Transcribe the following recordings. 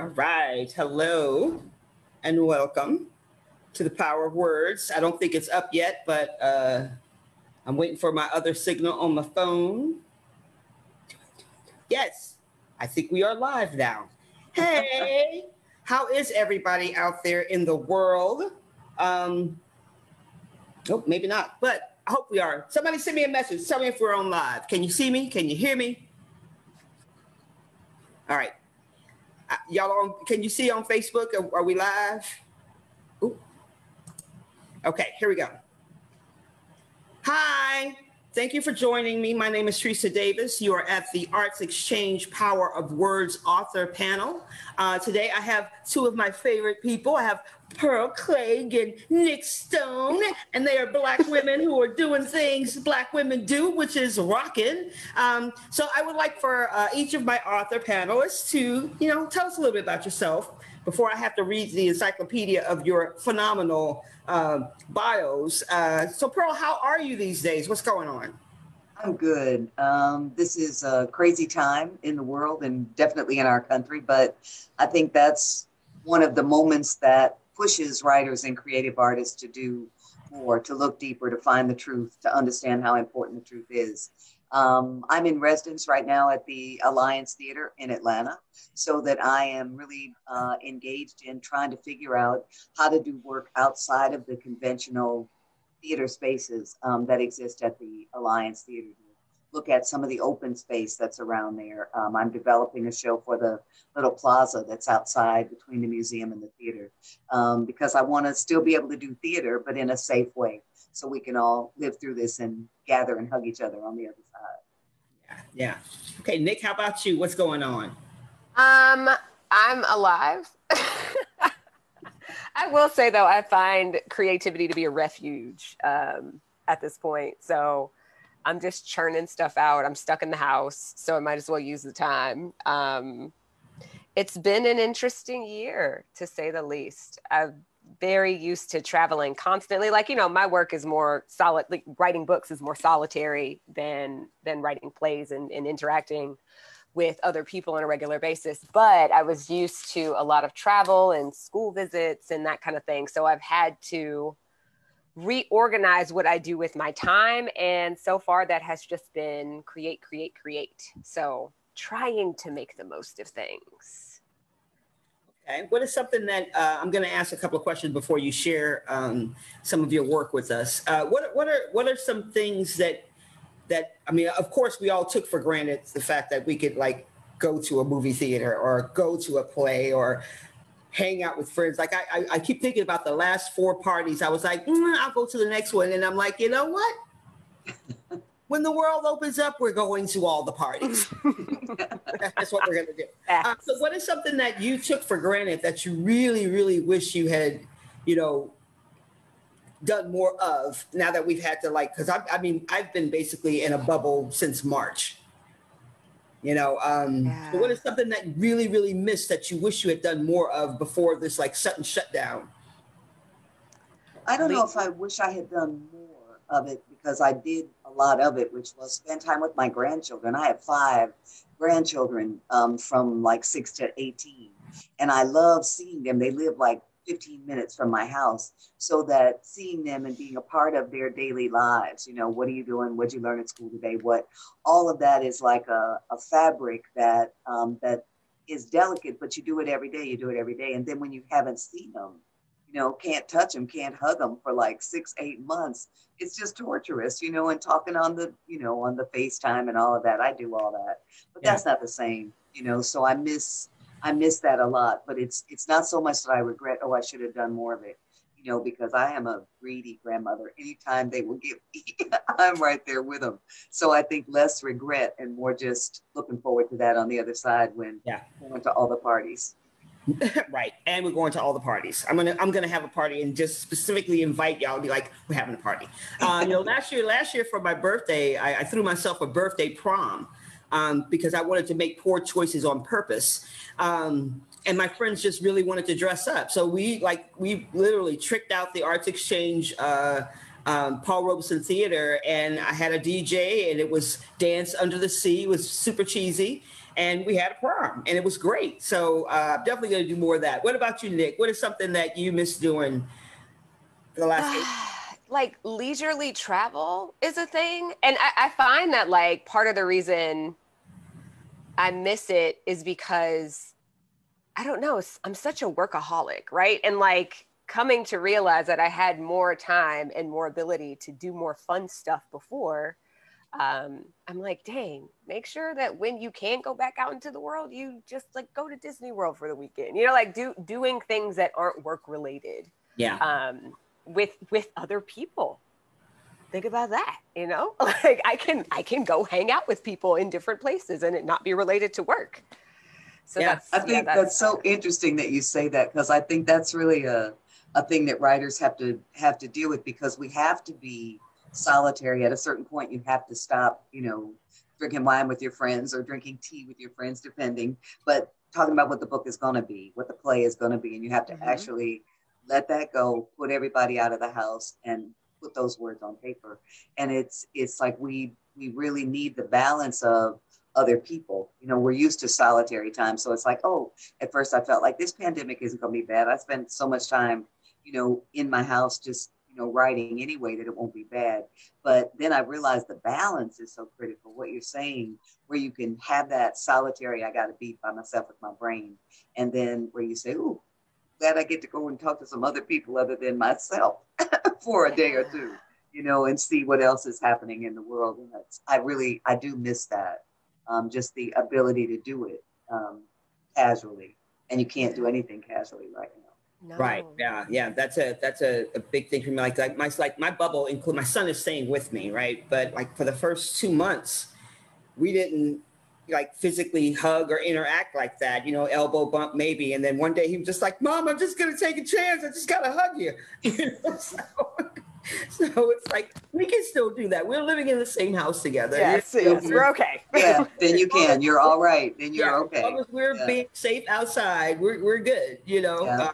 All right, hello and welcome to The Power of Words. I don't think it's up yet, but I'm waiting for my other signal on my phone. Yes, I think we are live now. Hey, how is everybody out there in the world? Oh, maybe not, but I hope we are. Somebody send me a message, tell me if we're on live. Can you see me? Can you hear me? All right. Y'all on, can you see on Facebook? Are we live? Ooh. Okay, here we go. Hi, thank you for joining me. My name is Teresa Davis. You are at the Arts Exchange Power of Words author panel. Today I have two of my favorite people. I have Pearl Cleage and Nick Stone, and they are Black women who are doing things Black women do, which is rocking. So I would like for each of my author panelists to, you know, tell us a little bit about yourself before I have to read the encyclopedia of your phenomenal bios. So Pearl, how are you these days? What's going on? I'm good. This is a crazy time in the world and definitely in our country, but I think that's one of the moments that pushes writers and creative artists to do more, to look deeper, to find the truth, to understand how important the truth is. I'm in residence right now at the Alliance Theatre in Atlanta, so that I am really engaged in trying to figure out how to do work outside of the conventional theater spaces that exist at the Alliance Theatre. Look at some of the open space that's around there. I'm developing a show for the little plaza that's outside between the museum and the theater because I want to still be able to do theater, but in a safe way so we can all live through this and gather and hug each other on the other side. Yeah. Okay, Nick, how about you? What's going on? I'm alive. I will say though, I find creativity to be a refuge at this point. So I'm just churning stuff out. I'm stuck in the house, so I might as well use the time. It's been an interesting year, to say the least. I'm very used to traveling constantly. Like, you know, my work is more solid, like writing books is more solitary than writing plays and interacting with other people on a regular basis. But I was used to a lot of travel and school visits and that kind of thing. So I've had to reorganize what I do with my time. And so far that has just been create, create, create. So trying to make the most of things. Okay, what is something that, I'm gonna ask a couple of questions before you share some of your work with us. What are some things that, I mean, of course we all took for granted the fact that we could like go to a movie theater or go to a play or hang out with friends. Like I keep thinking about the last four parties. I was like, I'll go to the next one. And I'm like, you know what? When the world opens up, we're going to all the parties. That's what we're gonna do. So what is something that you took for granted that you really, really wish you had, you know, done more of now that we've had to like, cause I mean, I've been basically in a bubble since March. You know, so what is something that you really, really missed that you wish you had done more of before this like sudden shutdown? I don't know if I wish I had done more of it because I did a lot of it, which was spend time with my grandchildren. I have 5 grandchildren from like 6 to 18, and I love seeing them. They live like 15 minutes from my house, so that seeing them and being a part of their daily lives, you know, what are you doing? What'd you learn at school today? What, all of that is like a fabric that that is delicate, but you do it every day, And then when you haven't seen them, you know, can't touch them, can't hug them for like 6, 8 months, it's just torturous, you know, and talking on the, you know, on the FaceTime and all of that. I do all that, but that's not the same, you know, so I miss that a lot, but it's not so much that I regret, oh, I should have done more of it, you know, because I am a greedy grandmother. Anytime they will give me, I'm right there with them. So I think less regret and more just looking forward to that on the other side when we went to all the parties. Right, and we're going to all the parties. I'm gonna have a party and just specifically invite y'all and be like, we're having a party. You know, last year for my birthday, I threw myself a birthday prom. Because I wanted to make poor choices on purpose. And my friends just really wanted to dress up. So we literally tricked out the Arts Exchange Paul Robeson Theater, and I had a DJ and it was Dance Under the Sea. It was super cheesy. and we had a prom, and it was great. So I'm definitely going to do more of that. What about you, Nick? What is something that you miss doing in the last 8 years? Like, leisurely travel is a thing. And I find that, like, part of the reason I miss it is because, I don't know, I'm such a workaholic, right? And, like, coming to realize that I had more time and more ability to do more fun stuff before, I'm like, dang, make sure that when you can go back out into the world, you just, like, go to Disney World for the weekend. You know, like, doing things that aren't work-related. Yeah. With other people. Think about that, you know? Like, I can go hang out with people in different places and it not be related to work. So yeah, I think that's so interesting that you say that, because I think that's really a thing that writers have to deal with, because we have to be solitary. At a certain point, you have to stop, you know, drinking wine with your friends or drinking tea with your friends, depending, but talking about what the book is going to be, what the play is going to be, and you have to actually let that go, put everybody out of the house and put those words on paper. And it's like we really need the balance of other people. You know, we're used to solitary time. So it's like, oh, at first I felt like this pandemic isn't going to be bad. I spent so much time, you know, in my house just, you know, writing anyway, that it won't be bad. But then I realized the balance is so critical, what you're saying, where you can have that solitary, I got to be by myself with my brain. And then where you say, ooh, glad I get to go and talk to some other people other than myself for a day or two, you know, and see what else is happening in the world. And I do miss that. Just the ability to do it casually. And you can't do anything casually right now. No. Right, yeah, that's a big thing for me. Like my bubble, include my son is staying with me, right? But like for the first 2 months, we didn't like physically hug or interact like that, you know, elbow bump maybe. And then one day he was just like, Mom, I'm just gonna take a chance. I just gotta hug you. You know, so it's like, we can still do that. We're living in the same house together. Yes, we're okay. Yeah, then you can. You're all right. Then you're okay. As long as we're being safe outside, we're good, you know. Yeah.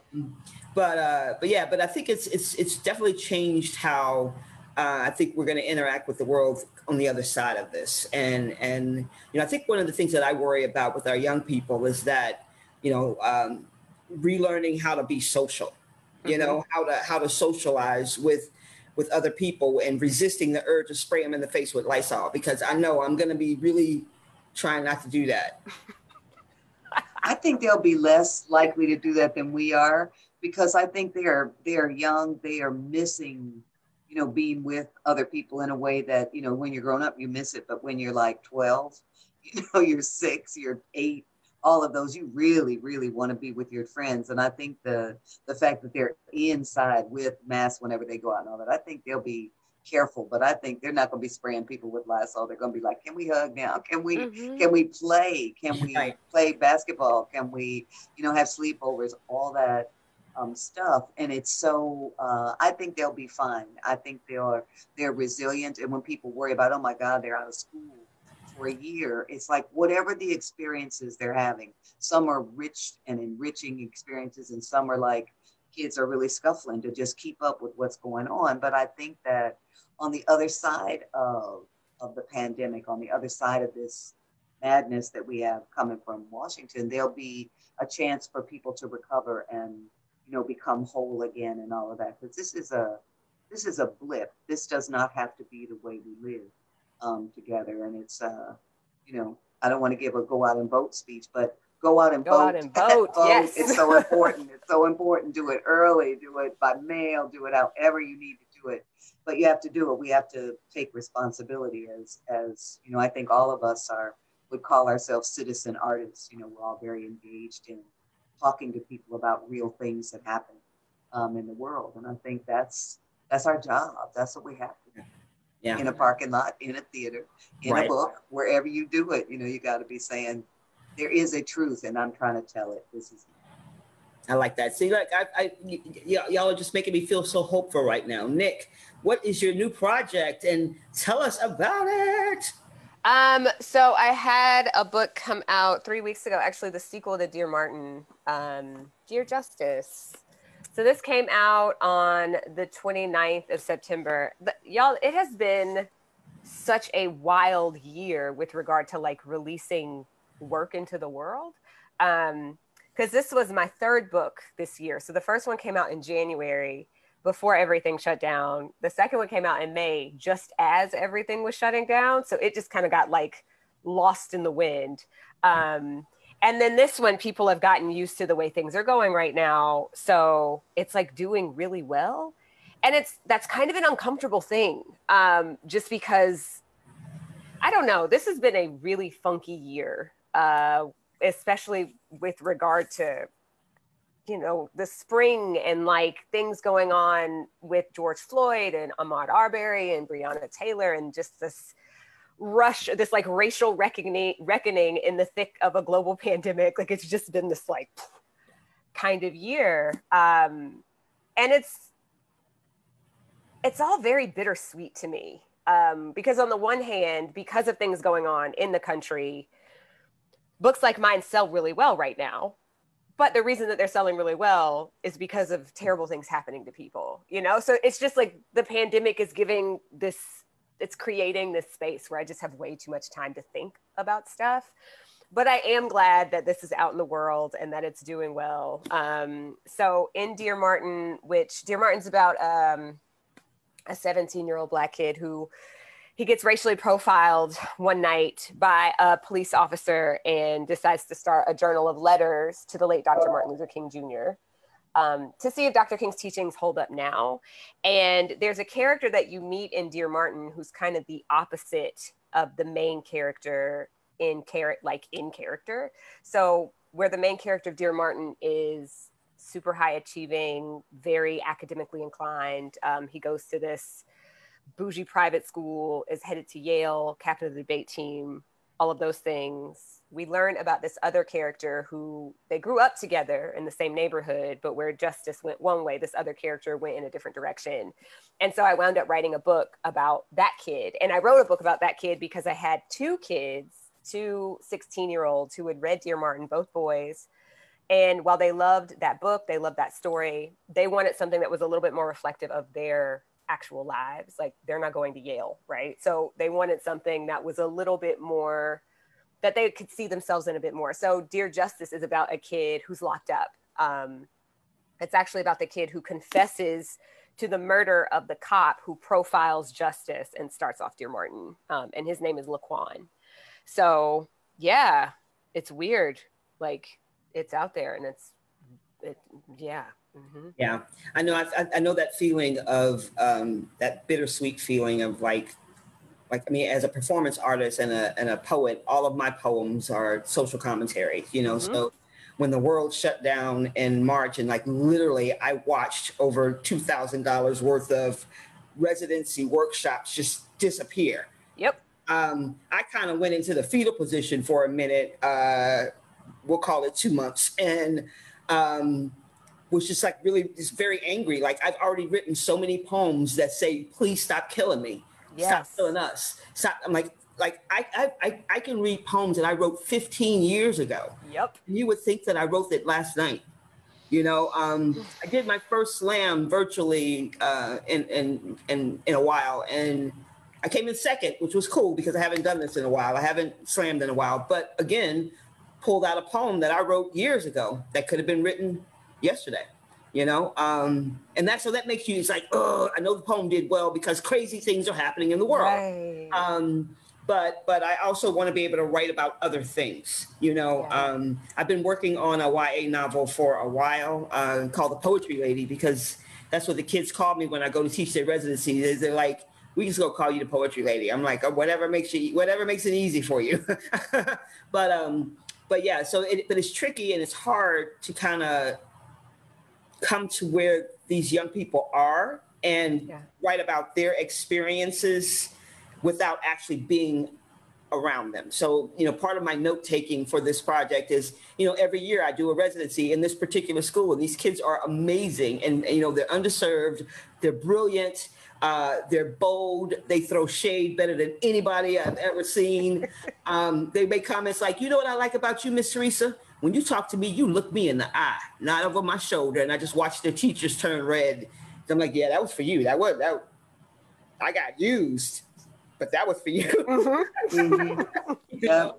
But I think it's definitely changed how I think we're going to interact with the world on the other side of this. And you know, I think one of the things that I worry about with our young people is that, you know, relearning how to be social, you know, how to socialize with other people, and resisting the urge to spray them in the face with Lysol, because I know I'm going to be really trying not to do that. I think they'll be less likely to do that than we are, because I think they are young. They are missing, you know, being with other people in a way that, you know, when you're grown up, you miss it. But when you're like 12, you know, you're 6, you're 8, all of those, you really, really want to be with your friends. And I think the fact that they're inside with masks whenever they go out and all that, I think they'll be careful, but I think they're not going to be spraying people with Lysol. They're going to be like, can we hug now? Can we, can we play? Can we play basketball? Can we, you know, have sleepovers, all that stuff. And it's so, I think they'll be fine. I think they're resilient. And when people worry about, oh my God, they're out of school for a year, it's like whatever the experiences they're having, some are rich and enriching experiences, and some are like, kids are really scuffling to just keep up with what's going on. But I think that on the other side of the pandemic, on the other side of this madness that we have coming from Washington, there'll be a chance for people to recover and, you know, become whole again and all of that. Because this is a blip. This does not have to be the way we live together. And it's, you know, I don't want to give a go out and vote speech, but go out and vote. Go out and vote. Yes. It's so important. It's so important. Do it early. Do it by mail. Do it however you need to do it. But you have to do it. We have to take responsibility as you know, I think all of us would call ourselves citizen artists. You know, we're all very engaged in talking to people about real things that happen in the world. And I think that's our job. That's what we have to do. Yeah. In a parking lot, in a theater, in a book, wherever you do it, you know, you got to be saying, there is a truth and I'm trying to tell it. This is. I like that. See, like, y'all are just making me feel so hopeful right now. Nick, what is your new project, and tell us about it? So I had a book come out 3 weeks ago, actually the sequel to Dear Martin, Dear Justice. So this came out on the 29th of September. Y'all, it has been such a wild year with regard to like releasing work into the world. Because this was my third book this year. So the first one came out in January before everything shut down. The second one came out in May, just as everything was shutting down. So it just kind of got like lost in the wind. And then this one, people have gotten used to the way things are going right now. So it's like doing really well. And that's kind of an uncomfortable thing, just because, I don't know, this has been a really funky year, especially with regard to, you know, the spring and like things going on with George Floyd and Ahmaud Arbery and Breonna Taylor, and just this rush, this like racial reckoning in the thick of a global pandemic. Like it's just been this like kind of year. And it's all very bittersweet to me, because on the one hand, because of things going on in the country, books like mine sell really well right now. But the reason that they're selling really well is because of terrible things happening to people, you know? So it's just like the pandemic is giving this, it's creating this space where I just have way too much time to think about stuff. But I am glad that this is out in the world and that it's doing well. So in Dear Martin, which Dear Martin's about a 17-year-old Black kid who he gets racially profiled one night by a police officer and decides to start a journal of letters to the late Dr. Martin Luther King Jr. To see if Dr. King's teachings hold up now. And there's a character that you meet in Dear Martin who's kind of the opposite of the main character in character. So where the main character of Dear Martin is super high achieving, very academically inclined, he goes to this bougie private school, is headed to Yale, captain of the debate team, all of those things. We learn about this other character who they grew up together in the same neighborhood, but where justice went one way, this other character went in a different direction. And so I wound up writing a book about that kid. And I wrote a book about that kid because I had two kids, two 16-year-olds who had read Dear Martin, both boys. And while they loved that book, they loved that story, they wanted something that was a little bit more reflective of their actual lives. Like they're not going to Yale, right? So they wanted something that was a little bit more, that they could see themselves in a bit more. So Dear Justice is about a kid who's locked up. It's actually about the kid who confesses to the murder of the cop who profiles Justice and starts off Dear Martin. And his name is Laquan. So yeah, it's weird. Like it's out there and it's yeah. Mm-hmm. Yeah, I know. I know that feeling of that bittersweet feeling of like I mean, as a performance artist and a poet, all of my poems are social commentary. You know, mm-hmm. So when the world shut down in March, and like literally, I watched over $2,000 worth of residency workshops just disappear. Yep. I kind of went into the fetal position for a minute. We'll call it 2 months, and was just like really just very angry. Like I've already written so many poems that say, please stop killing me. Yes. Stop killing us. Stop. I'm like I can read poems that I wrote 15 years ago. Yep. And you would think that I wrote it last night. You know, I did my first slam virtually in a while. And I came in second, which was cool because I haven't done this in a while. I haven't slammed in a while, but again, pulled out a poem that I wrote years ago that could have been written yesterday, you know, and that so that makes you, it's like, oh, I know the poem did well because crazy things are happening in the world, right. But I also want to be able to write about other things, you know. Yeah. I've been working on a Y.A. novel for a while called The Poetry Lady, because that's what the kids call me when I go to teach their residency. They're like, we just go call you the Poetry Lady. I'm like, oh, whatever makes it easy for you. But yeah, so but it's tricky and it's hard to kind of come to where these young people are and yeah. Write about their experiences without actually being around them. So, you know, part of my note taking for this project is, you know, every year I do a residency in this particular school, and these kids are amazing. And you know, they're underserved, they're brilliant, they're bold, they throw shade better than anybody I've ever seen. They make comments like, you know what I like about you, Miss Teresa? When you talk to me, you look me in the eye, not over my shoulder. And I just watched their teachers turn red. So I'm like, yeah, that was for you. That I got used, but that was for you. Mm-hmm. Mm-hmm. Yeah.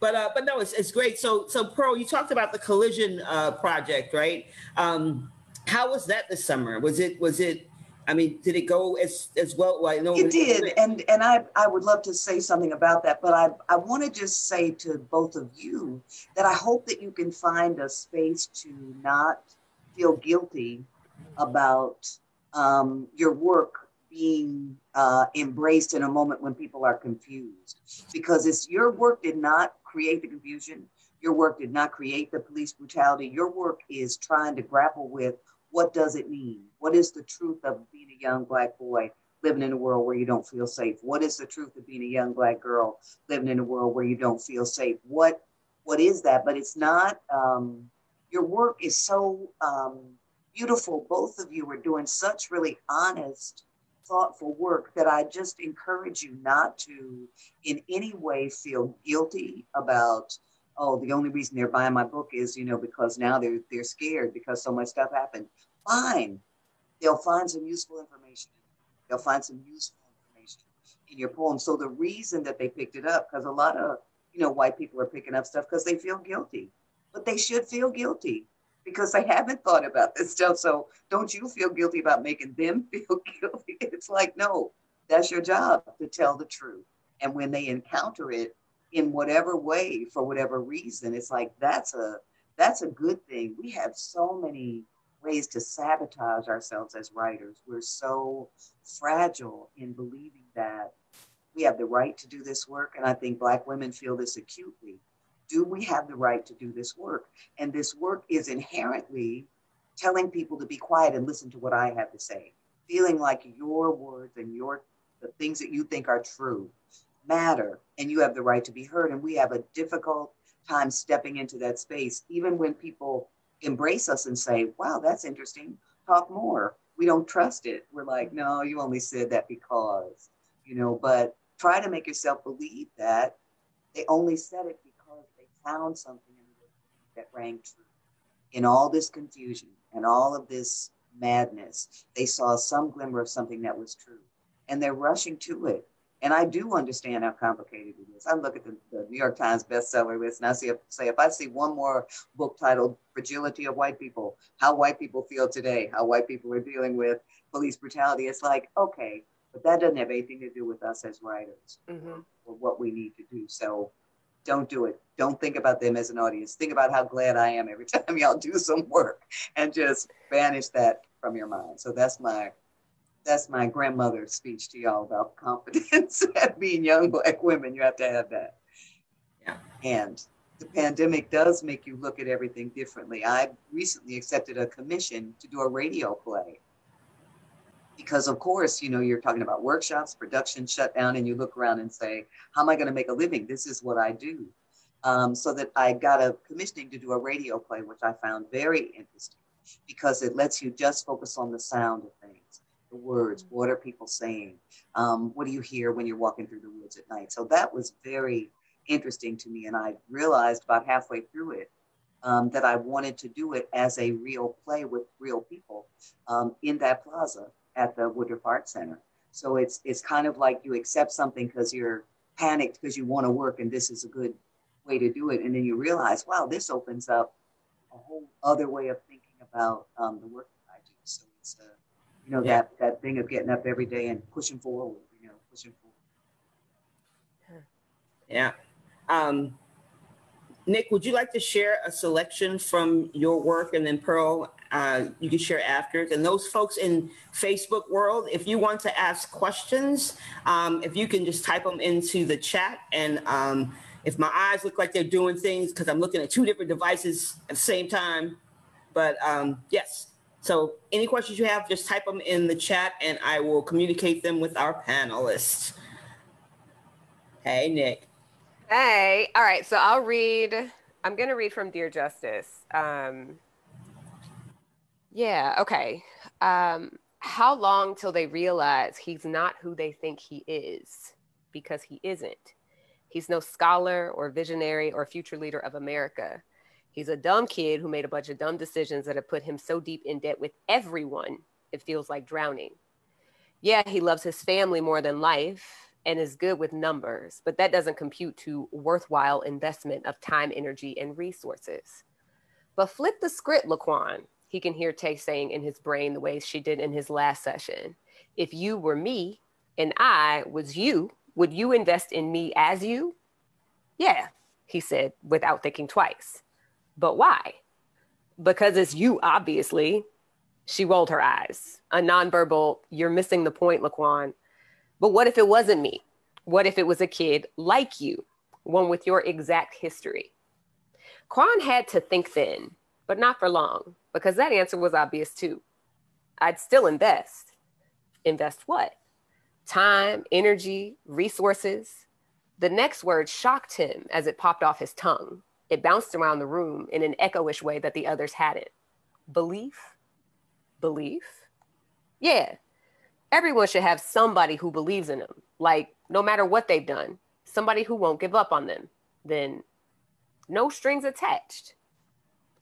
But no, it's great. So Pearl, you talked about the Collision project, right? How was that this summer? Was it? I mean, did it go as well? Well, I know it did, and I would love to say something about that, but I want to just say to both of you that I hope that you can find a space to not feel guilty about your work being embraced in a moment when people are confused, because it's your work did not create the confusion. Your work did not create the police brutality. Your work is trying to grapple with, what does it mean? What is the truth of being a young Black boy living in a world where you don't feel safe? What is the truth of being a young Black girl living in a world where you don't feel safe? What is that? But it's not, your work is so beautiful. Both of you are doing such really honest, thoughtful work that I just encourage you not to in any way feel guilty about, oh, the only reason they're buying my book is, you know, because now they're scared because so much stuff happened. Fine. They'll find some useful information. They'll find some useful information in your poem. So the reason that they picked it up, because a lot of, you know, white people are picking up stuff because they feel guilty, but they should feel guilty because they haven't thought about this stuff. So don't you feel guilty about making them feel guilty. It's like, no, that's your job to tell the truth. And when they encounter it, in whatever way, for whatever reason, it's like, that's a good thing. We have so many ways to sabotage ourselves as writers. We're so fragile in believing that we have the right to do this work. And I think Black women feel this acutely. Do we have the right to do this work? And this work is inherently telling people to be quiet and listen to what I have to say, feeling like your words and the things that you think are true matter, and you have the right to be heard. And we have a difficult time stepping into that space, even when people embrace us and say, wow, that's interesting, talk more. We don't trust it. We're like, no, you only said that because, you know, but try to make yourself believe that they only said it because they found something in the that rang true. In all this confusion and all of this madness, they saw some glimmer of something that was true, and they're rushing to it. And I do understand how complicated it is. I look at the New York Times bestseller list and I say, if I see one more book titled Fragility of White People, How White People Feel Today, How White People Are Dealing with Police Brutality, it's like, okay, but that doesn't have anything to do with us as writers, mm-hmm. or what we need to do. So don't do it. Don't think about them as an audience. Think about how glad I am every time y'all do some work, and just banish that from your mind. So that's my grandmother's speech to y'all about confidence at being young Black women. You have to have that. Yeah. And the pandemic does make you look at everything differently. I recently accepted a commission to do a radio play because, of course, you know, you're talking about workshops, production shut down, and you look around and say, how am I going to make a living? This is what I do. So that I got a commissioning to do a radio play, which I found very interesting because it lets you just focus on the sound of things. The words, what are people saying? What do you hear when you're walking through the woods at night? So that was very interesting to me. And I realized about halfway through it that I wanted to do it as a real play with real people in that plaza at the Woodruff Arts Center. So it's kind of like you accept something because you're panicked because you want to work and this is a good way to do it. And then you realize, wow, this opens up a whole other way of thinking about the work that I do. So it's a you know, that thing of getting up every day and pushing forward, you know, pushing forward. Yeah. Nick, would you like to share a selection from your work? And then Pearl, you can share after. And those folks in Facebook world, if you want to ask questions, if you can just type them into the chat. And if my eyes look like they're doing things, because I'm looking at two different devices at the same time, but yes. So any questions you have, just type them in the chat and I will communicate them with our panelists. Hey, Nick. Hey, all right, so I'm gonna read from Dear Justice. How long till they realize he's not who they think he is? Because he isn't. He's no scholar or visionary or future leader of America. He's a dumb kid who made a bunch of dumb decisions that have put him so deep in debt with everyone, it feels like drowning. Yeah, he loves his family more than life, and is good with numbers, but that doesn't compute to worthwhile investment of time, energy, and resources. But flip the script, Laquan, he can hear Tay saying in his brain the way she did in his last session. If you were me and I was you, would you invest in me as you? Yeah, he said without thinking twice. But why? Because it's you, obviously. She rolled her eyes. A nonverbal, you're missing the point, Laquan. But what if it wasn't me? What if it was a kid like you, one with your exact history? Quan had to think thin, but not for long, because that answer was obvious too. I'd still invest. Invest what? Time, energy, resources. The next word shocked him as it popped off his tongue. It bounced around the room in an echoish way that the others hadn't. Belief? Belief? Yeah. Everyone should have somebody who believes in them, like no matter what they've done, somebody who won't give up on them. Then no strings attached.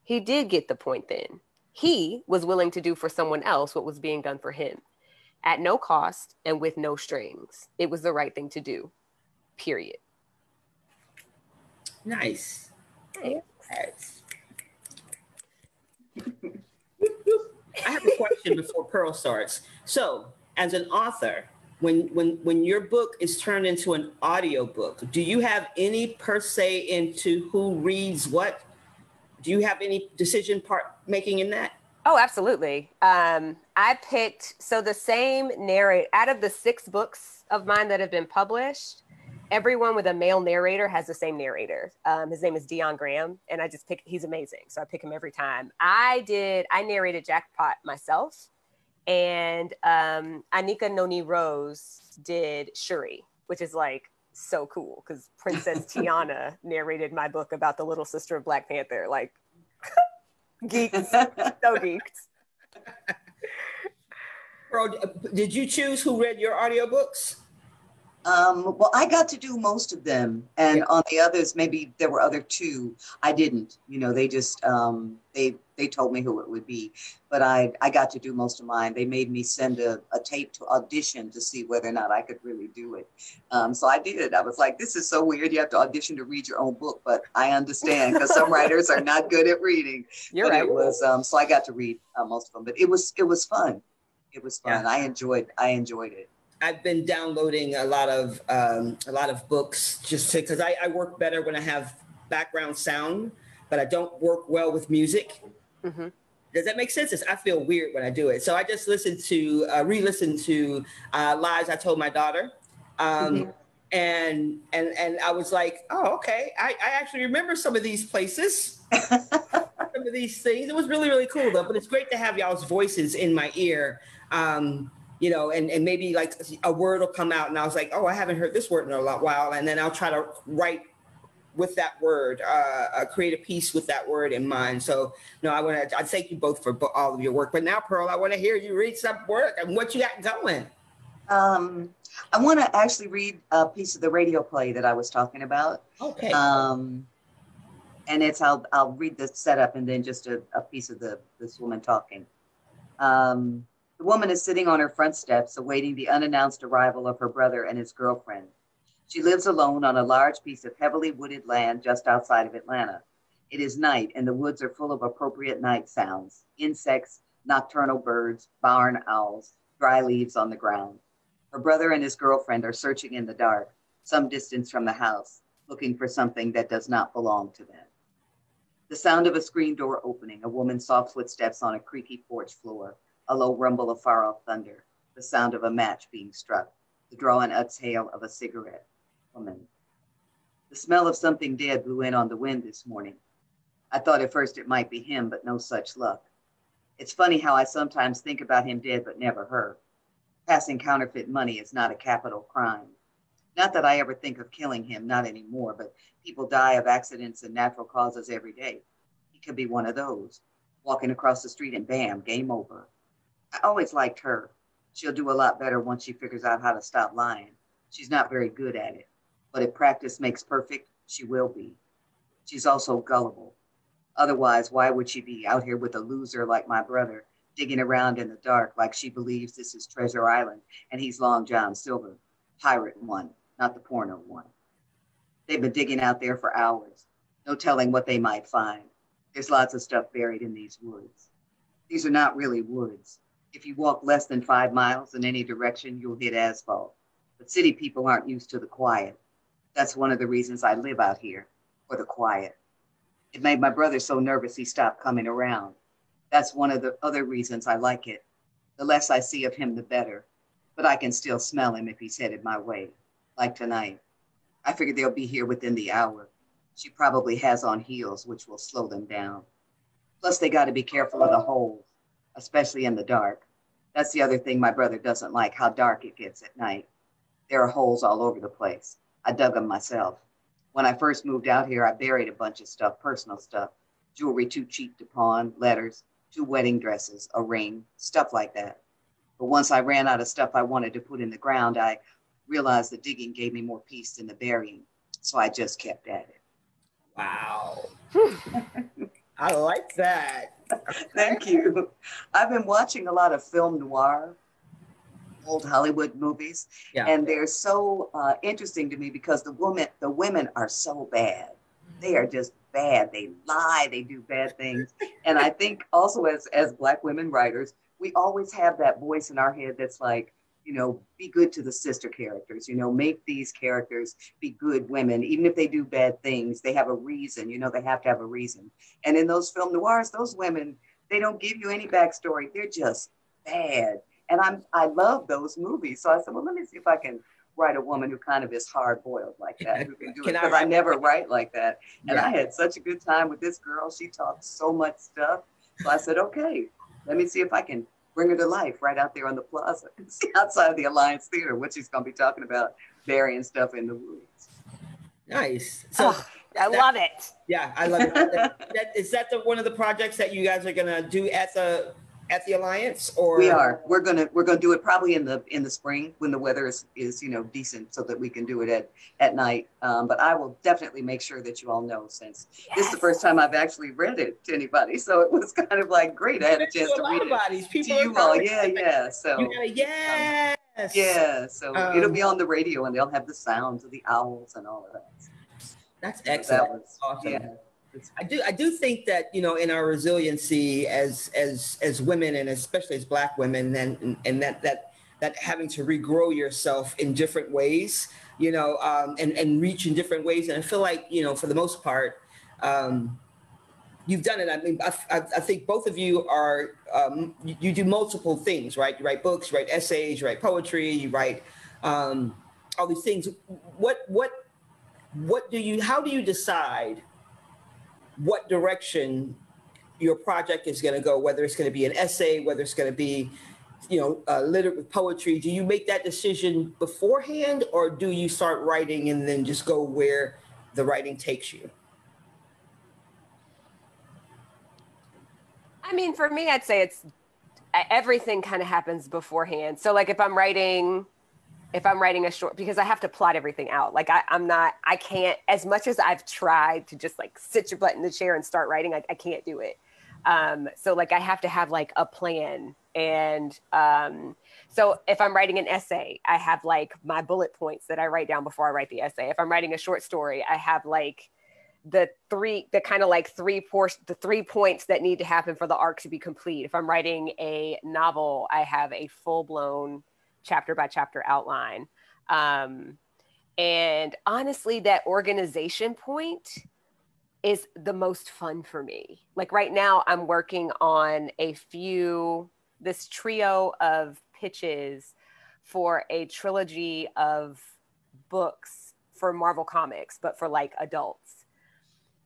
He did get the point then. He was willing to do for someone else what was being done for him, at no cost and with no strings. It was the right thing to do, period. Nice. Thanks. I have a question before Pearl starts. So, as an author, when your book is turned into an audiobook, do you have any per se into who reads what? Do you have any decision part making in that? Oh, absolutely. I picked, so the same narrator, out of the 6 books of mine that have been published, everyone with a male narrator has the same narrator. His name is Dion Graham, and I just pick, he's amazing. So I pick him every time. I narrated Jackpot myself, and Anika Noni Rose did Shuri, which is like so cool because Princess Tiana narrated my book about the little sister of Black Panther. Like, geeks, so geeks. Bro, did you choose who read your audiobooks? Well, I got to do most of them, and on the others, maybe there were other 2. I didn't, you know, they just, they told me who it would be, but I got to do most of mine. They made me send a tape to audition to see whether or not I could really do it. So I did. I was like, this is so weird. You have to audition to read your own book, but I understand because some writers are not good at reading. You're right. It was, so I got to read most of them, but it was fun. It was fun. Yeah. I enjoyed it. I've been downloading a lot of books just because I work better when I have background sound, but I don't work well with music. Mm-hmm. Does that make sense? I feel weird when I do it. So I just re-listened to Lies I Told My Daughter. Mm-hmm. And I was like, oh, okay. I actually remember some of these places, some of these things. It was really, really cool though, but it's great to have y'all's voices in my ear. You know, and maybe like a word will come out and I was like, oh, I haven't heard this word in a while. And then I'll try to write with that word, create a piece with that word in mind. So, no, I thank you both for all of your work. But now, Pearl, I want to hear you read some work and what you got going. I want to actually read a piece of the radio play that I was talking about. Okay. And it's, I'll read the setup and then just a piece of this woman talking. The woman is sitting on her front steps awaiting the unannounced arrival of her brother and his girlfriend. She lives alone on a large piece of heavily wooded land just outside of Atlanta. It is night and the woods are full of appropriate night sounds, insects, nocturnal birds, barn owls, dry leaves on the ground. Her brother and his girlfriend are searching in the dark, some distance from the house, looking for something that does not belong to them. The sound of a screen door opening, a woman's soft footsteps on a creaky porch floor, a low rumble of far-off thunder, the sound of a match being struck, the draw and exhale of a cigarette, woman. The smell of something dead blew in on the wind this morning. I thought at first it might be him, but no such luck. It's funny how I sometimes think about him dead, but never her. Passing counterfeit money is not a capital crime. Not that I ever think of killing him, not anymore, but people die of accidents and natural causes every day. He could be one of those. Walking across the street and bam, game over. I always liked her. She'll do a lot better once she figures out how to stop lying. She's not very good at it, but if practice makes perfect, she will be. She's also gullible. Otherwise, why would she be out here with a loser like my brother, digging around in the dark like she believes this is Treasure Island and he's Long John Silver? pirate one, not the porno one. They've been digging out there for hours. No telling what they might find. There's lots of stuff buried in these woods. These are not really woods. If you walk less than 5 miles in any direction, you'll hit asphalt. But city people aren't used to the quiet. That's one of the reasons I live out here, for the quiet. It made my brother so nervous he stopped coming around. That's one of the other reasons I like it. The less I see of him, the better. But I can still smell him if he's headed my way, like tonight. I figure they'll be here within the hour. She probably has on heels, which will slow them down. Plus, they got to be careful of the holes, especially in the dark. That's the other thing my brother doesn't like, how dark it gets at night. There are holes all over the place. I dug them myself. When I first moved out here, I buried a bunch of stuff, personal stuff, jewelry too cheap to pawn, letters, 2 wedding dresses, a ring, stuff like that. But once I ran out of stuff I wanted to put in the ground, I realized the digging gave me more peace than the burying. So I just kept at it. Wow. I like that. Thank you. I've been watching a lot of film noir, old Hollywood movies, and they're so interesting to me because the women are so bad. They are just bad. They lie. They do bad things. And I think also as Black women writers, we always have that voice in our head that's like, you know, be good to the sister characters, you know, make these characters be good women. Even if they do bad things, they have a reason, you know, they have to have a reason. And in those film noirs, those women, they don't give you any backstory. They're just bad. And I love those movies. So I said, well, let me see if I can write a woman who kind of is hard boiled like that, who can do it, because I never write like that. And I had such a good time with this girl. She talked so much stuff. So I said, okay, let me see if I can bring her to life right out there on the plaza outside of the Alliance Theater, what she's going to be talking about, burying stuff in the woods. Nice. So love it. Yeah, I love it. Is that one of the projects that you guys are going to do at the Alliance? Or we are. We're going to do it probably in the spring when the weather is you know, decent, so that we can do it at night. But I will definitely make sure that you all know, since this is the first time I've actually read it to anybody. So it was kind of like, great, I had a chance to read it to you all. Yeah. So it'll be on the radio, and they'll have the sounds of the owls and all of that. That's excellent. That was awesome. Yeah. I do think that, you know, in our resiliency as women, and especially as Black women, and that having to regrow yourself in different ways, you know, and reach in different ways. And I feel like, you know, for the most part, you've done it. I mean, I think both of you are, you do multiple things, right? You write books, you write essays, you write poetry, you write all these things. How do you decide what direction your project is going to go, whether it's going to be an essay, whether it's going to be, you know, literate poetry? Do you make that decision beforehand, or do you start writing and then just go where the writing takes you? I mean, for me, I'd say it's everything kind of happens beforehand. So like if I'm writing a short, because I have to plot everything out. Like I can't, as much as I've tried to just like sit your butt in the chair and start writing, I can't do it. So like I have to have like a plan. And so if I'm writing an essay, I have like my bullet points that I write down before I write the essay. If I'm writing a short story, I have like the 3 points that need to happen for the arc to be complete. If I'm writing a novel, I have a full-blown chapter by chapter outline. And honestly, that organization point is the most fun for me. Like right now I'm working on this trio of pitches for a trilogy of books for Marvel Comics, but for like adults.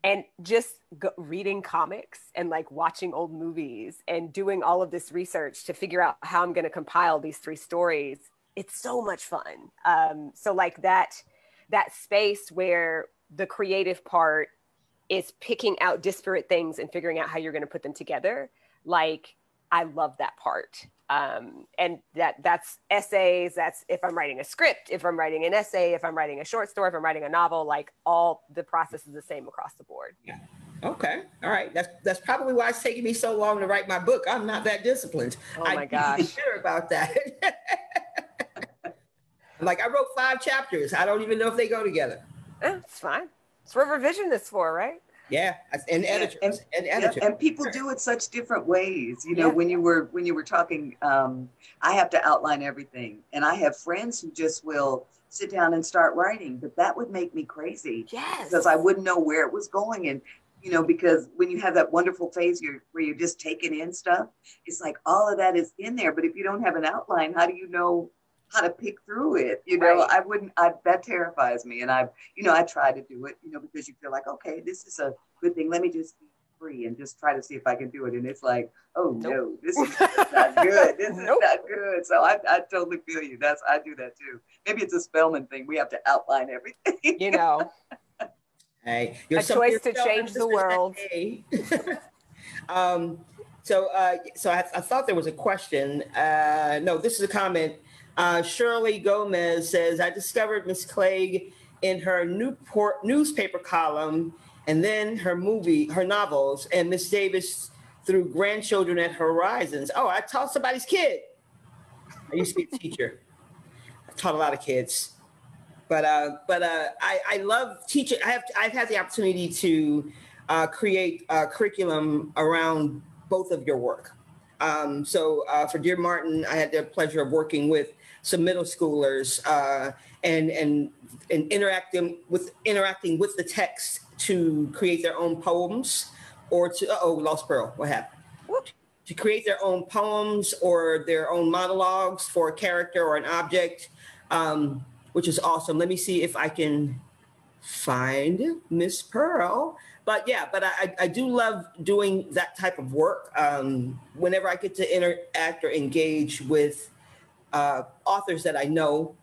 And just reading comics and like watching old movies and doing all of this research to figure out how I'm going to compile these 3 stories. It's so much fun. So like that space where the creative part is picking out disparate things and figuring out how you're going to put them together. Like I love that part. And that's essays. That's if I'm writing a script, if I'm writing an essay, if I'm writing a short story, if I'm writing a novel, like all the process is the same across the board. Yeah. Okay. All right. That's probably why it's taking me so long to write my book. I'm not that disciplined. Oh my gosh. I'm sure about that. Like, I wrote 5 chapters. I don't even know if they go together. It's fine. It's what revision is for, right? Yeah, and editors, and editors. And people do it such different ways. You know, when you were talking, I have to outline everything, and I have friends who just will sit down and start writing, but that would make me crazy. Yes, because I wouldn't know where it was going, and you know, because when you have that wonderful phase where you're just taking in stuff, it's like all of that is in there. But if you don't have an outline, how do you know how to pick through it? You know, right. That terrifies me. And I try to do it, you know, because you feel like, okay, this is a good thing. Let me just be free and just try to see if I can do it. And it's like, oh no, this is not good. This is not good. So I totally feel you. I do that too. Maybe it's a Spellman thing. We have to outline everything. You know, hey, a choice to change the world. So I thought there was a question. No, this is a comment. Shirley Gomez says, I discovered Miss Clague in her Newport newspaper column and then her novels, and Miss Davis through Grandchildren at Horizons. Oh, I taught somebody's kid. I used to be a teacher. I taught a lot of kids. But I love teaching. I've had the opportunity to create a curriculum around both of your work. So for Dear Martin, I had the pleasure of working with some middle schoolers and interacting with the text to create their own poems, or to lost Pearl, what happened? What? To create their own poems or their own monologues for a character or an object, which is awesome. Let me see if I can find Miss Pearl. But yeah, I do love doing that type of work. Whenever I get to interact or engage with authors that I know,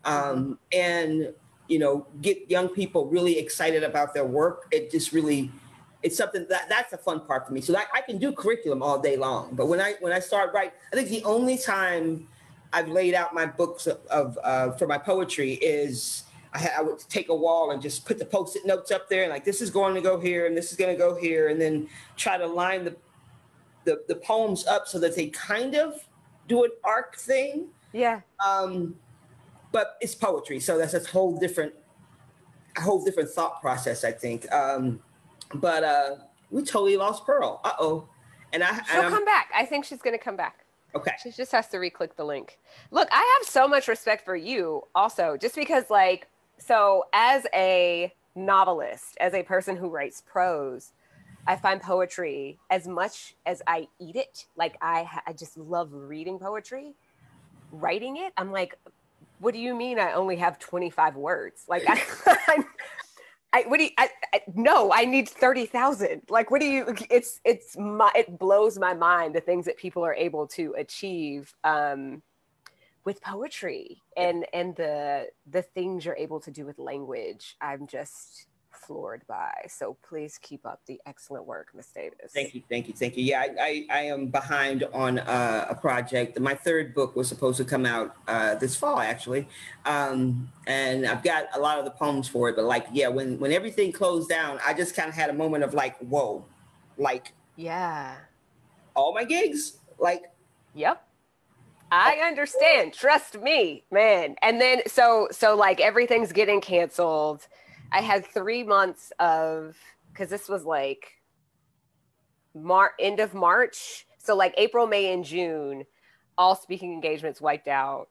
and you know, get young people really excited about their work, it's something that's the fun part for me. So I can do curriculum all day long, but when I start writing, I think the only time I've laid out my books for my poetry is, I would take a wall and just put the post-it notes up there, and like, this is going to go here and this is going to go here, and then try to line the poems up so that they kind of do an arc thing. Yeah. But it's poetry, so that's a whole different thought process, I think. But we totally lost Pearl. And she'll come back. I think she's going to come back. Okay. She just has to re-click the link. Look, I have so much respect for you also, just because like, so as a novelist, as a person who writes prose, I find poetry, as much as I eat it, like I just love reading poetry, writing it. I'm like, what do you mean I only have 25 words? Like, I need 30,000. Like, what do you, it blows my mind, the things that people are able to achieve with poetry and the things you're able to do with language. I'm just floored by. So please keep up the excellent work, Ms. Davis. Thank you. Yeah, I am behind on a project. My third book was supposed to come out this fall, actually. And I've got a lot of the poems for it, but like, yeah, when everything closed down, I just kind of had a moment of like, whoa, like, yeah, all my gigs, like, yep. I understand. Trust me, man. And then, so like everything's getting canceled. I had 3 months because this was like end of March. So like April, May, and June, all speaking engagements wiped out.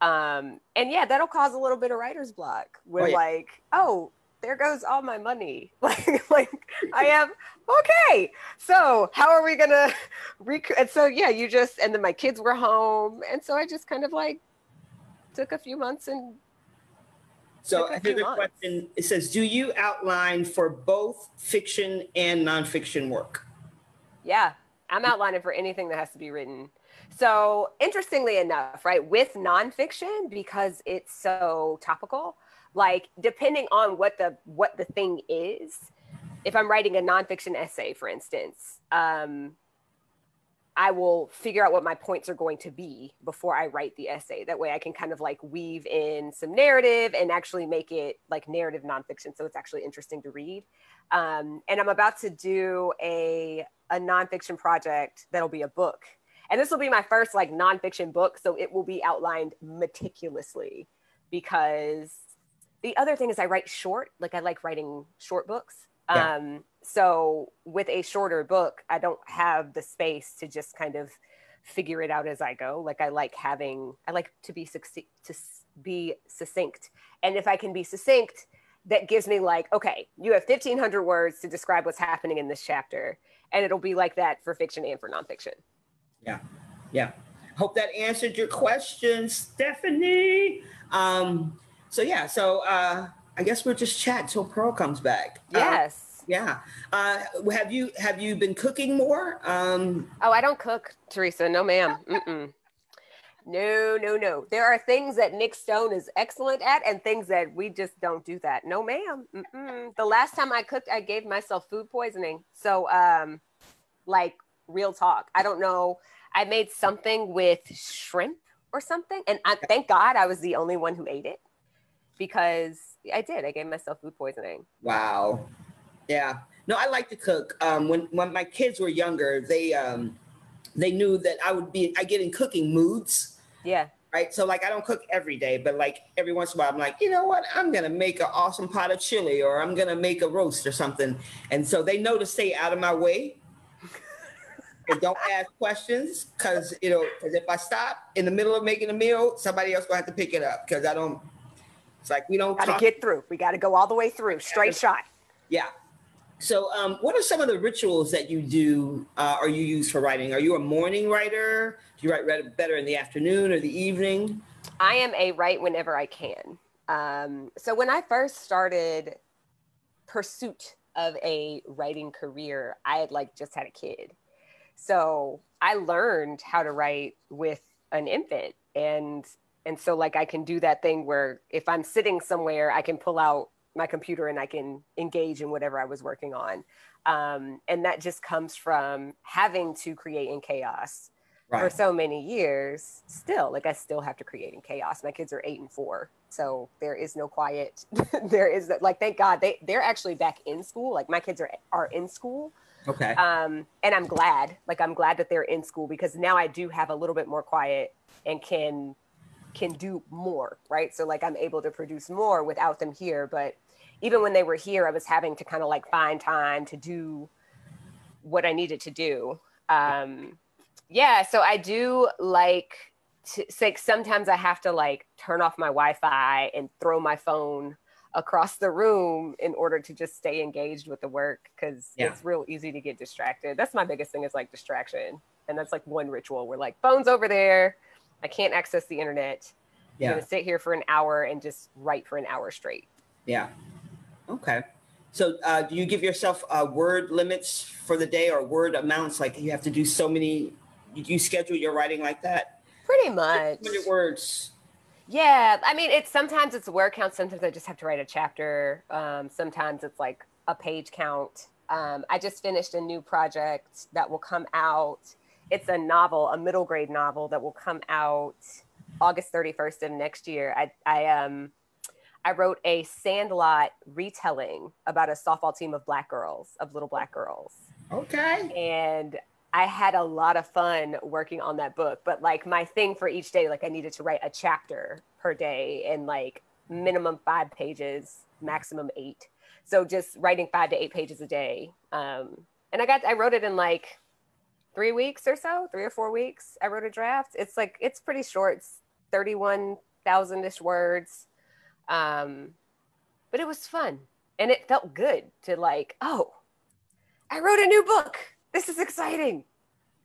And yeah, that'll cause a little bit of writer's block. We're like, oh, there goes all my money. like I have, okay. So how are we gonna, and so yeah, and then my kids were home. And so I just kind of like took a few months and so here's a question. It says, do you outline for both fiction and nonfiction work? Yeah, I'm outlining for anything that has to be written. So interestingly enough, right, with nonfiction, because it's so topical, like depending on what the thing is, if I'm writing a nonfiction essay, for instance, I will figure out what my points are going to be before I write the essay. That way I can kind of like weave in some narrative and actually make it like narrative nonfiction. So it's actually interesting to read. And I'm about to do a nonfiction project that'll be a book. And this will be my first like nonfiction book. So it will be outlined meticulously because the other thing is I write short, like I like writing short books. Yeah. So with a shorter book, I don't have the space to just kind of figure it out as I go. Like I like having, I like to be succinct. And if I can be succinct, that gives me like, okay, you have 1,500 words to describe what's happening in this chapter. And it'll be like that for fiction and for nonfiction. Yeah, yeah. Hope that answered your question, Stephanie. So I guess we'll just chat till Pearl comes back. Yes. Yeah. Have you been cooking more? Oh, I don't cook, Teresa. No, ma'am. Mm-mm. No. There are things that Nick Stone is excellent at and things that we just don't do that. No, ma'am. Mm-mm. The last time I cooked, I gave myself food poisoning. So, like, real talk. I don't know. I made something with shrimp or something. And I thank God I was the only one who ate it because I did. I gave myself food poisoning. Wow. Yeah. No, I like to cook. When my kids were younger, they knew that I get in cooking moods. Yeah. Right. So like, I don't cook every day, but like every once in a while, I'm like, you know what? I'm going to make an awesome pot of chili, or I'm going to make a roast or something. And so they know to stay out of my way and don't ask questions. Cause if I stop in the middle of making a meal, somebody else will have to pick it up. Cause it's like, we don't gotta get through. We got to go all the way through, straight shot. Yeah. So what are some of the rituals that you do or you use for writing? Are you a morning writer? Do you write better in the afternoon or the evening? I am a write whenever I can. So when I first started pursuit of a writing career, I had like just had a kid. So I learned how to write with an infant. And so like I can do that thing where if I'm sitting somewhere, I can pull out my computer and I can engage in whatever I was working on. And that just comes from having to create in chaos for so many years still. Like I still have to create in chaos. My kids are 8 and 4. So there is no quiet. There is like, thank God they're actually back in school. Like my kids are in school. Okay. And I'm glad that they're in school because now I do have a little bit more quiet and can do more. Right. So like I'm able to produce more without them here, but even when they were here, I was having to kind of like find time to do what I needed to do. So I do like to say, like, sometimes I have to like turn off my Wi-Fi and throw my phone across the room in order to just stay engaged with the work. Cause it's real easy to get distracted. That's my biggest thing is like distraction. And that's like one ritual where like phone's over there. I can't access the internet. Yeah. I'm going to sit here for an hour and just write for an hour straight. Yeah. Okay. So do you give yourself word limits for the day or word amounts? Like you have to do so many, you schedule your writing like that? Pretty much. 200 words. Yeah. I mean, sometimes it's word count. Sometimes I just have to write a chapter. Sometimes it's like a page count. I just finished a new project that will come out. It's a novel, a middle grade novel that will come out August 31st of next year. I wrote a Sandlot retelling about a softball team of Black girls, of little Black girls. Okay. And I had a lot of fun working on that book, but like my thing for each day, like I needed to write a chapter per day and like minimum 5 pages, maximum 8. So just writing 5 to 8 pages a day. And I wrote it in like 3 weeks or so, 3 or 4 weeks. I wrote a draft. It's pretty short. It's 31,000-ish words. But it was fun and it felt good to like, oh, I wrote a new book. This is exciting.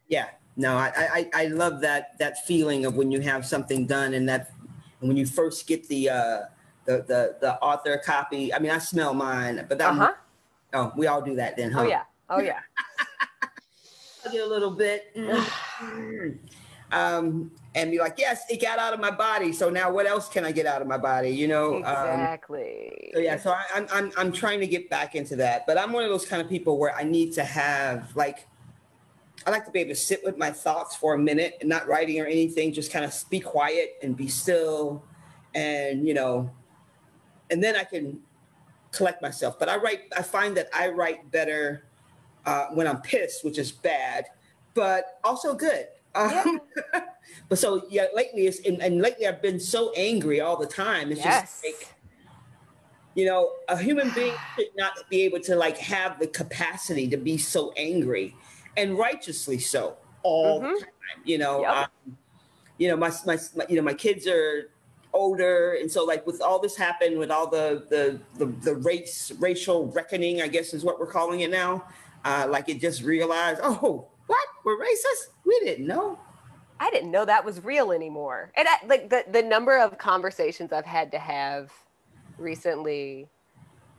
Yeah, no, I love that feeling of when you have something done and that when you first get the author copy. I mean, I smell mine, but oh, we all do that then, huh? Oh yeah. Hug it a little bit. And be like, yes, it got out of my body. So now, what else can I get out of my body? You know, exactly. So I'm trying to get back into that, but I'm one of those kind of people where I need to have like, I like to be able to sit with my thoughts for a minute and not writing or anything, just kind of be quiet and be still, and you know, and then I can collect myself. But I find that I write better when I'm pissed, which is bad, but also good. Yeah. But so yeah, lately it's and lately I've been so angry all the time. It's yes. just like, you know, a human being should not be able to like have the capacity to be so angry, and righteously so all mm-hmm. the time. You know, yep. You know my you know my kids are older, and so like with all this happened, with all the racial reckoning, I guess is what we're calling it now. Like it just realized, oh, what? We're racist? We didn't know. I didn't know that was real anymore. And I, like the number of conversations I've had to have recently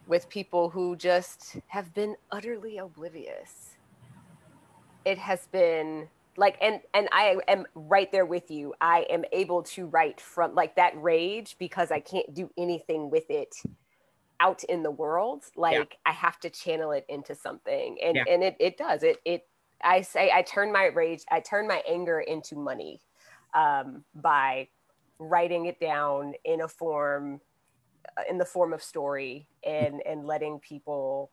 with people who just have been utterly oblivious. It has been like, and I am right there with you. I am able to write from like that rage because I can't do anything with it out in the world. Like yeah. I have to channel it into something. And, yeah. and it does. It I say I turn my rage, I turn my anger into money by writing it down in the form of story and letting people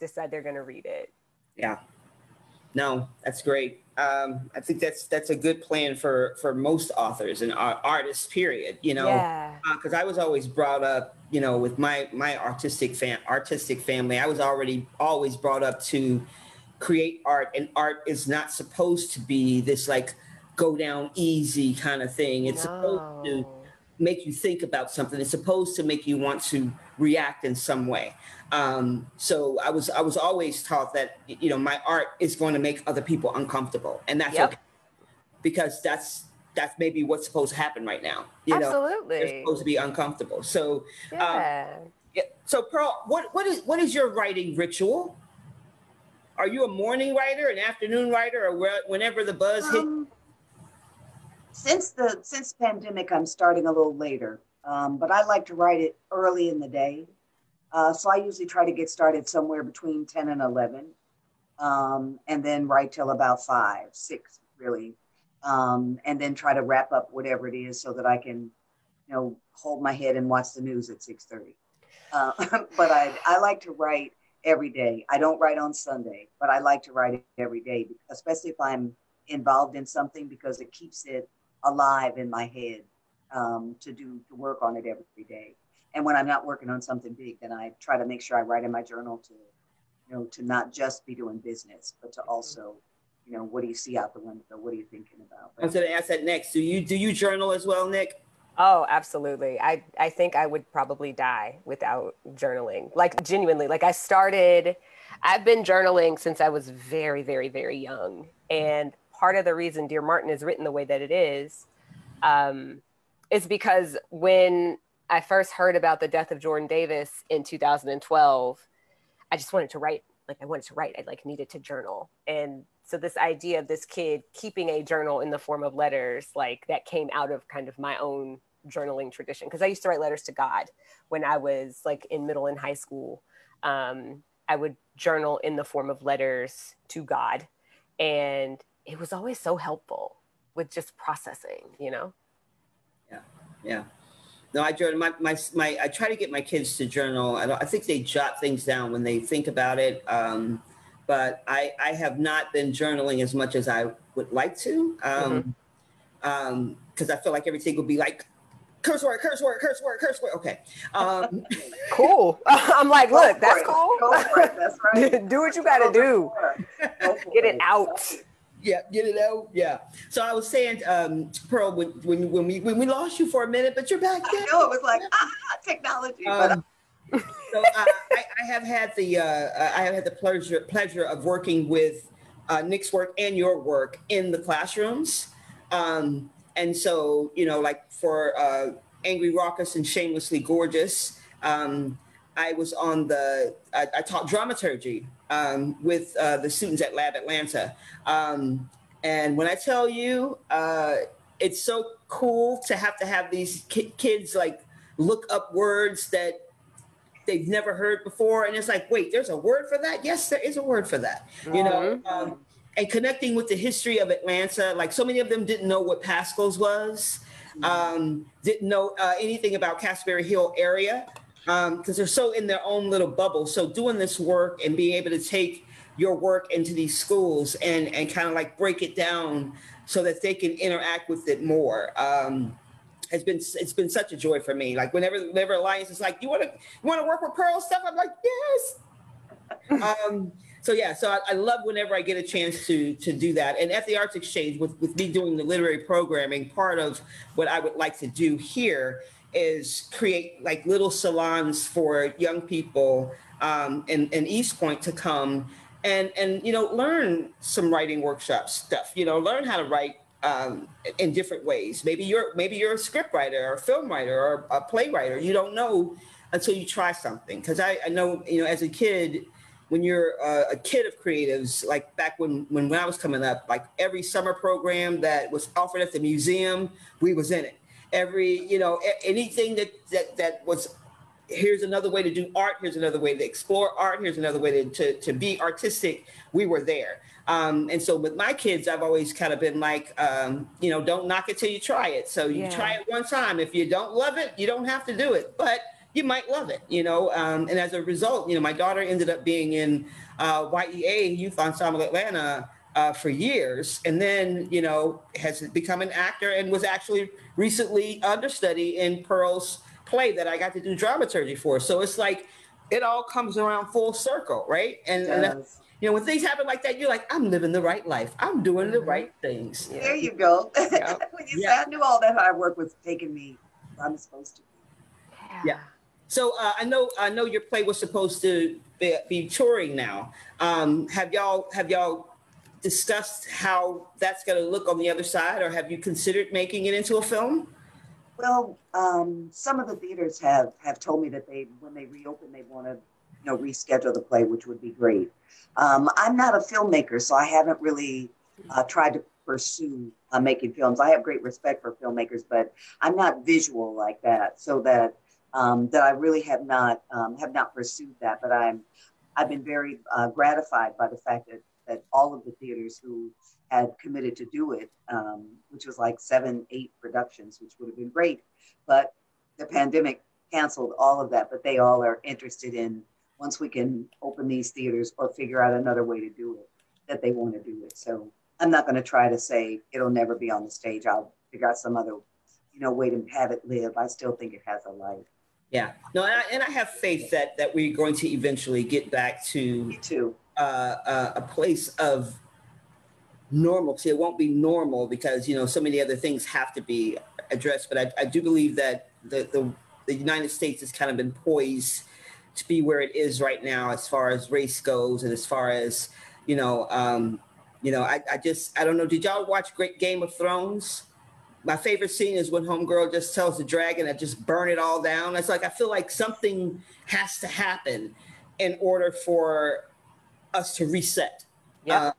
decide they're going to read it. Yeah, no, that's great. I think that's a good plan for most authors and artists, period, you know, because yeah. I was always brought up, you know, with my artistic family, I was always brought up to create art, and art is not supposed to be this like go down easy kind of thing. It's supposed to make you think about something. It's supposed to make you want to react in some way. So I was always taught that, you know, my art is going to make other people uncomfortable, and that's yep. okay, because that's maybe what's supposed to happen right now. You Absolutely. Know, they're supposed to be uncomfortable. So, yeah. So Pearl, what is your writing ritual? Are you a morning writer, an afternoon writer, or whenever the buzz hits? Since pandemic, I'm starting a little later, but I like to write it early in the day. So I usually try to get started somewhere between 10 and 11, and then write till about 5, 6, really, and then try to wrap up whatever it is so that I can, you know, hold my head and watch the news at 6:30. But I like to write every day. I don't write on Sunday, but I like to write it every day, especially if I'm involved in something, because it keeps it alive in my head to work on it every day. And when I'm not working on something big, then I try to make sure I write in my journal to, you know, to not just be doing business, but to also, you know, what do you see out the window? What are you thinking about? I was going to ask that next. Do you journal as well, Nick? Oh, absolutely. I think I would probably die without journaling. Like genuinely, like I've been journaling since I was very, very, very young. And part of the reason Dear Martin is written the way that it is because when I first heard about the death of Jordan Davis in 2012, I just wanted to write. Like I wanted to write, I like needed to journal. And so this idea of this kid keeping a journal in the form of letters, like that came out of kind of my own journaling tradition. Cause I used to write letters to God when I was like in middle and high school. I would journal in the form of letters to God. And it was always so helpful with just processing, you know? Yeah, yeah. No, I journal. I try to get my kids to journal. I think they jot things down when they think about it. But I have not been journaling as much as I would like to, because I feel like everything would be like curse word, curse word, curse word, curse word. Okay. Cool. I'm like, look, that's cool. That's right. Do what you got to do. Get it out. Yeah, get it out. Yeah. So I was saying, Pearl, when we lost you for a minute, but you're back there. I know, it was like technology. So I have had the pleasure of working with Nick's work and your work in the classrooms, and so, you know, like for Angry, Raucous, and Shamelessly Gorgeous, I was on the I taught dramaturgy with the students at Lab Atlanta, and when I tell you, it's so cool to have these kids like look up words that they've never heard before, and it's like, wait, there's a word for that? Yes, there is a word for that. You know, and connecting with the history of Atlanta, like so many of them didn't know what Paschal's was, didn't know anything about Casberry Hill area, because they're so in their own little bubble. So doing this work and being able to take your work into these schools and kind of like break it down so that they can interact with it more. It's been such a joy for me. Like whenever Alliance is like, you want to work with Pearl stuff? I'm like, yes. So I love whenever I get a chance to do that. And at the Arts Exchange, with me doing the literary programming, part of what I would like to do here is create like little salons for young people in East Point to come and learn some writing workshop stuff, learn how to write in different ways. Maybe you're a script writer or a film writer or a playwright. You don't know until you try something. Because I know, as a kid, when you're a kid of creatives, like back when I was coming up, like every summer program that was offered at the museum, we was in it. Every, anything that was, here's another way to do art, here's another way to explore art, here's another way to be artistic, we were there. And so with my kids, I've always kind of been like, don't knock it till you try it. So you try it one time. If you don't love it, you don't have to do it, but you might love it, And as a result, my daughter ended up being in Y.E.A., Youth Ensemble Atlanta, for years, and then, has become an actor and was actually recently understudy in Pearl's play that I got to do dramaturgy for. So it's like, it all comes around full circle, right? And when things happen like that, you're like, I'm living the right life. I'm doing the right things. Yeah. There you go. Yeah. I knew all that hard work was taking me where I'm supposed to be. Yeah. So I know your play was supposed to be touring now. Have y'all discussed how that's going to look on the other side, or have you considered making it into a film? Well, some of the theaters have told me that when they reopen, they want to reschedule the play, which would be great. I'm not a filmmaker, so I haven't really tried to pursue making films. I have great respect for filmmakers, but I'm not visual like that, so that that I really have not pursued that. But I've been very gratified by the fact that all of the theaters who had committed to do it, which was like 7, 8 productions, which would have been great, but the pandemic canceled all of that. But they all are interested in, once we can open these theaters or figure out another way to do it, that they want to do it. So I'm not going to try to say it'll never be on the stage. I'll figure out some other, way to have it live. I still think it has a life. Yeah, no, and I have faith that we're going to eventually get back to. Me too. A place of normalcy. It won't be normal because so many other things have to be addressed. But I do believe that the United States has kind of been poised to be where it is right now, as far as race goes, and as far as I don't know. Did y'all watch Great Game of Thrones? My favorite scene is when Homegirl just tells the dragon that just burn it all down. It's like I feel like something has to happen in order for us to reset. Yeah.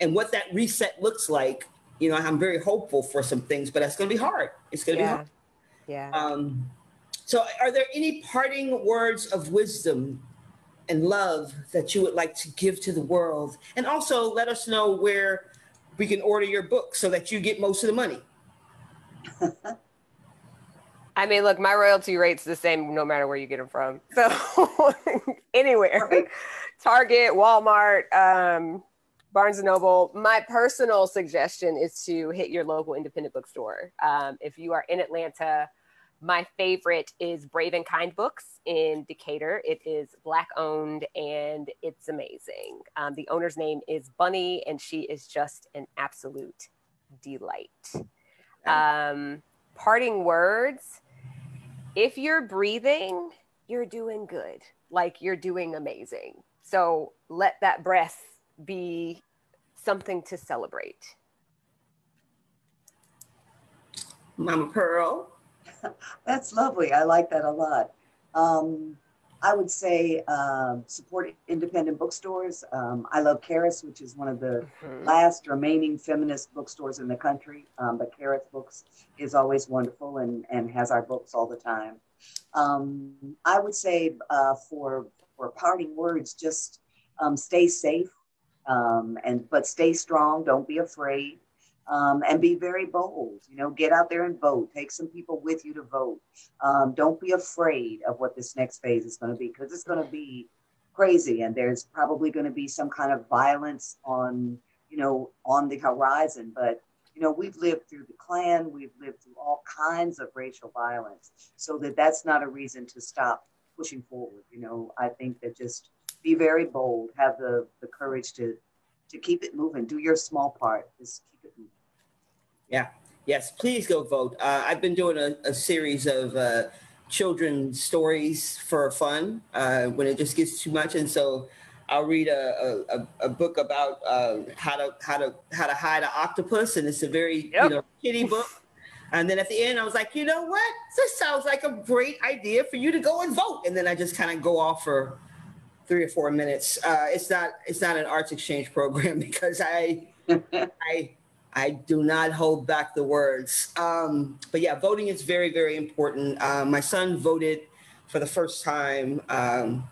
And what that reset looks like, I'm very hopeful for some things, but that's going to be hard. It's going to be hard. Yeah. So are there any parting words of wisdom and love that you would like to give to the world? And also let us know where we can order your book so that you get most of the money. I mean, look, my royalty rate's the same no matter where you get them from. So anywhere. Right. Target, Walmart, Barnes & Noble. My personal suggestion is to hit your local independent bookstore. If you are in Atlanta, my favorite is Brave and Kind Books in Decatur. It is Black owned and it's amazing. The owner's name is Bunny and she is just an absolute delight. Parting words, if you're breathing, you're doing good. Like you're doing amazing. So let that breath be something to celebrate. Mama Pearl. That's lovely. I like that a lot. I would say support independent bookstores. I love Charis, which is one of the last remaining feminist bookstores in the country. But Charis Books is always wonderful and has our books all the time. I would say for parting words, just stay safe, but stay strong. Don't be afraid, and be very bold. Get out there and vote. Take some people with you to vote. Don't be afraid of what this next phase is going to be, because it's going to be crazy, and there's probably going to be some kind of violence on, you know, on the horizon. But, you know, we've lived through the Klan, we've lived through all kinds of racial violence, so that's not a reason to stop pushing forward. You know, I think that just be very bold, have the courage to keep it moving, do your small part, just keep it moving. Yeah, yes, please go vote. I've been doing a series of children's stories for fun when it just gets too much, and so I'll read a book about how to hide an octopus, and it's a very kiddie book. And then at the end, I was like, you know what? This sounds like a great idea for you to go and vote. And then I just kind of go off for 3 or 4 minutes. It's not an Arts Exchange program because I do not hold back the words. But yeah, voting is very, very important. My son voted for the first time. You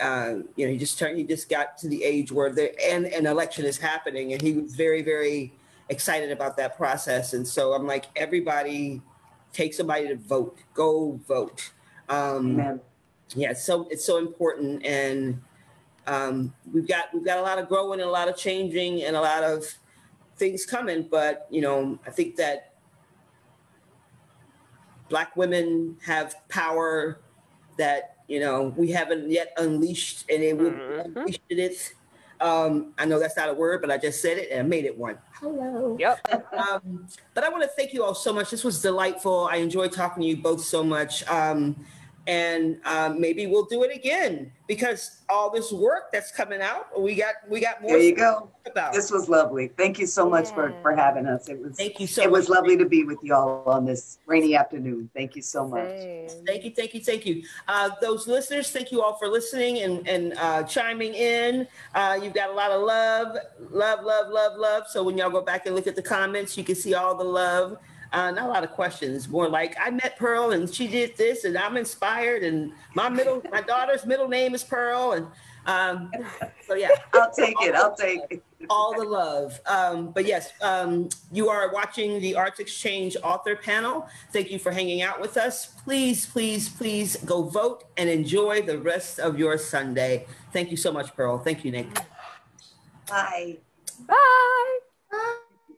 know, he just got to the age where an election is happening, and he was very, very excited about that process. And so I'm like, everybody, take somebody to vote, go vote. Yeah, so it's so important. And we've got a lot of growing and a lot of changing and a lot of things coming. But, you know, I think that Black women have power that, you know, we haven't yet unleashed, and it will be unleashed it. I know that's not a word, but I just said it and I made it one. Hello. Yep. But I want to thank you all so much. This was delightful. I enjoyed talking to you both so much. Maybe we'll do it again, because all this work that's coming out, we got more. There you go. About. This was lovely. Thank you so much for having us. It was lovely to be with you all on this rainy afternoon. Thank you so much. Thank you. Those listeners, thank you all for listening and chiming in. You've got a lot of love. So when y'all go back and look at the comments, you can see all the love. Not a lot of questions, more like, I met Pearl and she did this and I'm inspired, and my daughter's middle name is Pearl, and so yeah. I'll take it. All the love. But yes, you are watching the Arts Exchange author panel. Thank you for hanging out with us. Please, please, please go vote and enjoy the rest of your Sunday. Thank you so much, Pearl. Thank you, Nick. Bye. Bye.